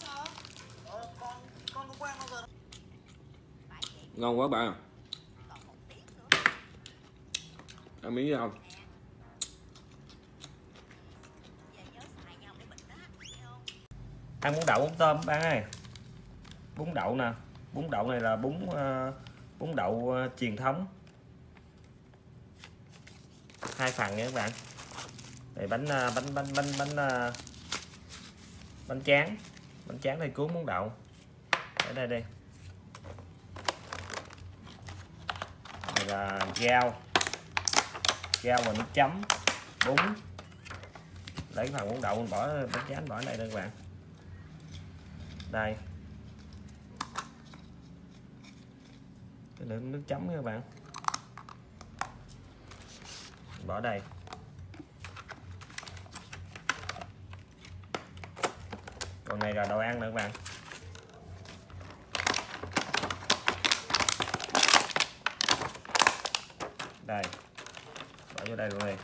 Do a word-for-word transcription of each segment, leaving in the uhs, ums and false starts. sao? Ờ, con con cũng quen bao giờ. Ngon quá bà. Ăn miếng gì không? Ăn bún đậu bún tôm bạn ơi. Bún đậu nè, bún đậu này là bún uh, bún đậu uh, truyền thống, hai phần nha các bạn. Để bánh uh, bánh bánh bánh bánh uh, bánh tráng, bánh tráng này cuốn bún đậu ở đây đi. Đây là rau, rau và nước chấm, bún. Lấy phần bún đậu mình bỏ bánh tráng bỏ ở đây đây các bạn. Đây, cái lượng nước chấm các bạn bỏ đây, còn này là đồ ăn nữa các bạn. Đây, bỏ vô đây luôn này.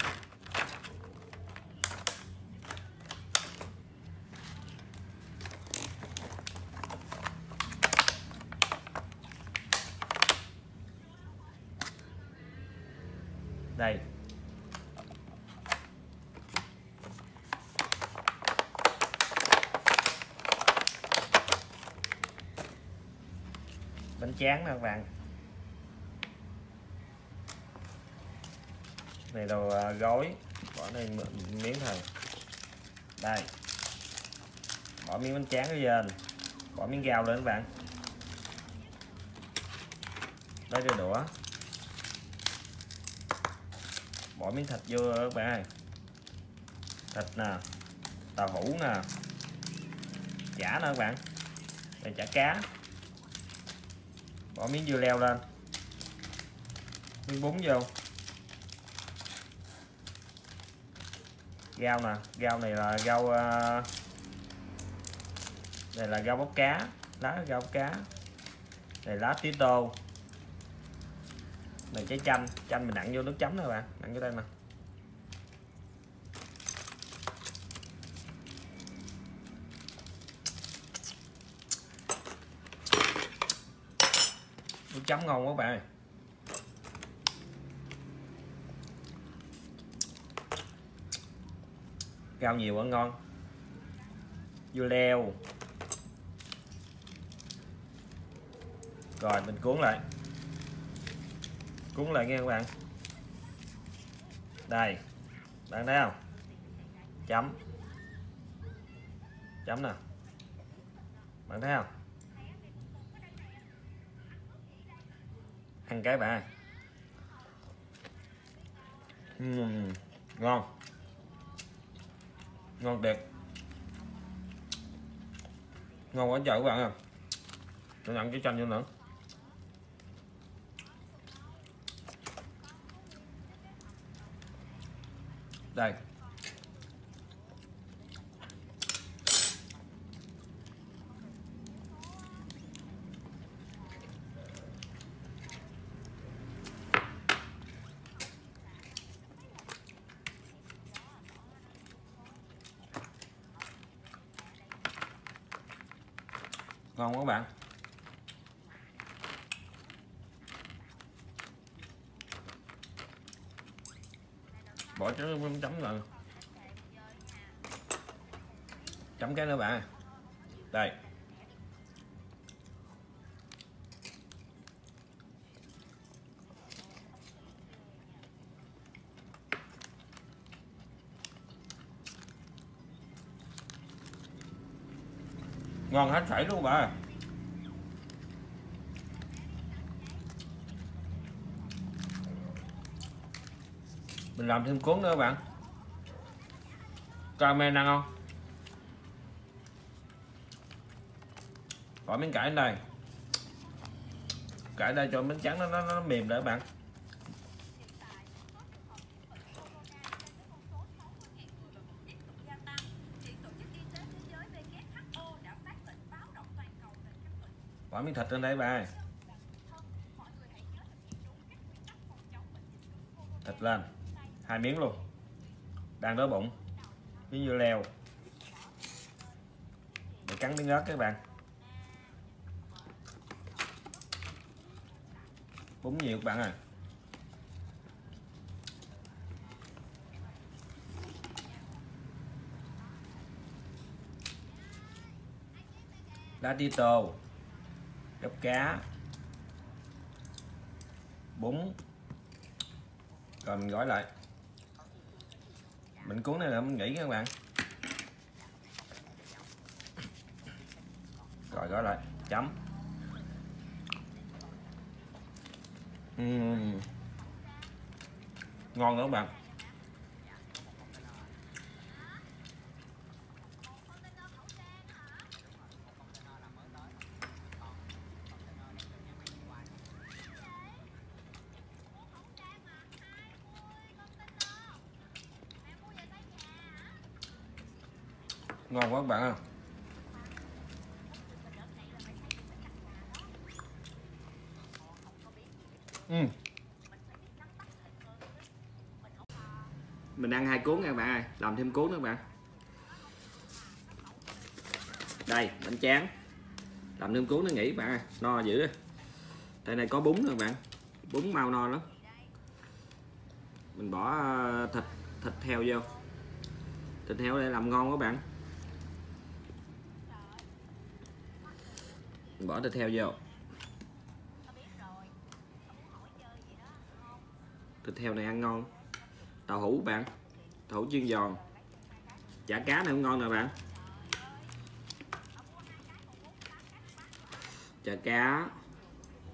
Đây. Bánh tráng nè các bạn. Này đồ gói, bỏ đây miếng thôi. Đây. Bỏ miếng bánh tráng đi lên. Bỏ miếng rau lên các bạn. Lấy cái đũa. Bỏ miếng thịt vô các bạn ơi. Thịt nè, tàu hũ nè, chả nè các bạn. Đây chả cá. Bỏ miếng dưa leo lên. Miếng bún vô. Rau nè, rau này là rau uh... Đây là rau bóc cá, lá rau bóc cá. Đây lá tía tô. Này trái chanh, chanh mình đặn vô nước chấm nè bạn, đặn vô đây nè. Nước chấm ngon quá bạn ơi. Rau nhiều quá ngon. Dưa leo. Rồi mình cuốn lại. Cuốn lại nghe các bạn. Đây, bạn thấy không? Chấm. Chấm nè. Bạn thấy không? Ăn cái bạn. Uhm, ngon. Ngon đẹp. Ngon quá trời các bạn ơi. Tôi ăn cái chanh vô nữa. Đây. Ngon quá các bạn. Bỏ chấm rồi chấm cái nữa bạn. Đây ngon hết sảy luôn bạn. Mình làm thêm cuốn nữa các bạn. Caramel ăn không? Bỏ miếng cải lên đây. Cải đây cho miếng trắng nó, nó, nó mềm lại các bạn. Bỏ miếng thịt lên đây các bạn. Thịt lên hai miếng luôn, đang đói bụng. Miếng dưa leo, cắn miếng đó các bạn. Bún nhiều các bạn ơi. Lá tí tô, đắp cá, bún. Rồi mình gói lại. Mình cuốn này là mình nghĩ các bạn. Rồi gói lại, chấm. Uhm. Ngon nữa các bạn. Ngon quá các bạn ạ. Uhm. Mình ăn hai cuốn nha các bạn ơi, làm thêm cuốn nữa các bạn. Đây, bánh tráng. Làm thêm cuốn nó nghỉ các bạn ơi, no dữ đó. Tại này có bún nữa các bạn. Bún mau no lắm. Mình bỏ thịt thịt heo vô. Thịt heo đây làm ngon các bạn. Mình bỏ thịt heo vô. Thịt heo này ăn ngon. Tàu hũ bạn, tàu hũ chiên giòn. Chả cá này cũng ngon nè bạn. Chả cá,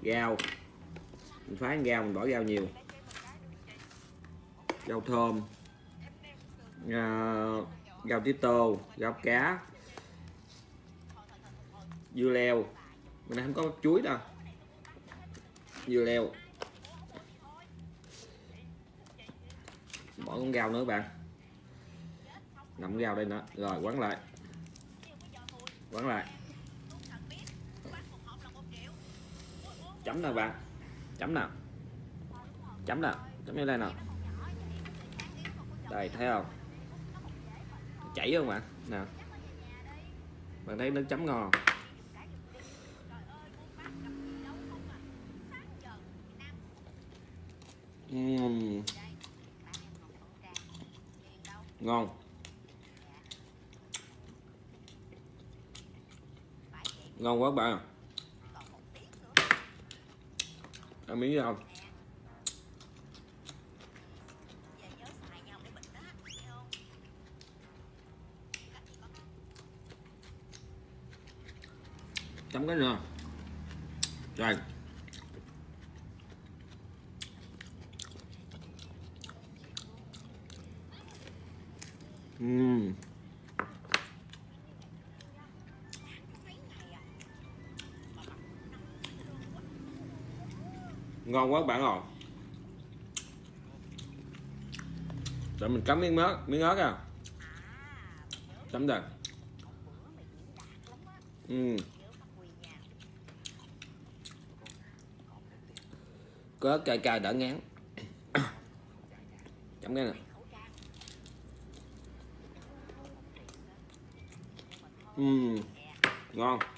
rau. Mình phái rau, mình bỏ rau nhiều. Rau thơm, rau tí tô, rau cá, dưa leo. Mình này không có bắp chuối đâu. Dưa leo. Bỏ con rau nữa các bạn. Nằm rau đây nữa. Rồi quấn lại. Quấn lại. Chấm nào bạn. Chấm nào. Chấm nào. Chấm như đây nào. Đây thấy không. Chảy không bạn. Nào. Bạn thấy nó chấm ngon. Uhm. Ngon. Ngon quá các bạn. Ăn miếng rau. Chấm cái nữa. Rồi. Uhm. Ngon quá các bạn rồi. Rồi mình cắm miếng mớ, miếng ớt à. Chấm rồi. Uhm. Có ớt cay cay đỡ ngán. Chấm cái này. Uhm, ngon.